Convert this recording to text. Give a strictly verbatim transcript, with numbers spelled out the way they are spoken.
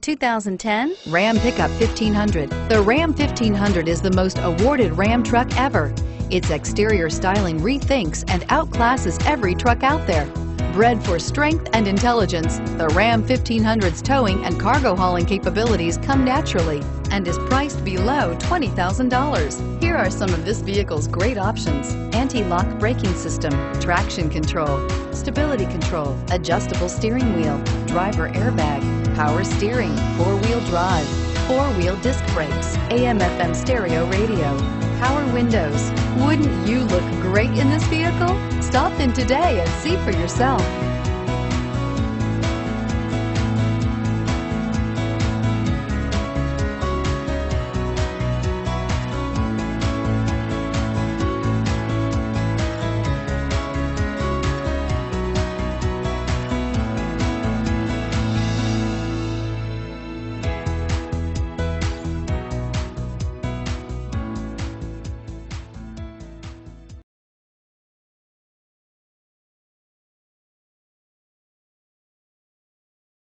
two thousand ten Ram Pickup fifteen hundred. The Ram fifteen hundred is the most awarded Ram truck ever. Its exterior styling rethinks and outclasses every truck out there. Bred for strength and intelligence, the Ram fifteen hundred's towing and cargo hauling capabilities come naturally and is priced below twenty thousand dollars. Here are some of this vehicle's great options: anti-lock braking system, traction control, stability control, adjustable steering wheel, driver airbag, power steering, four-wheel drive, four-wheel disc brakes, A M F M stereo radio, power windows. Wouldn't you look great in this vehicle? Stop in today and see for yourself.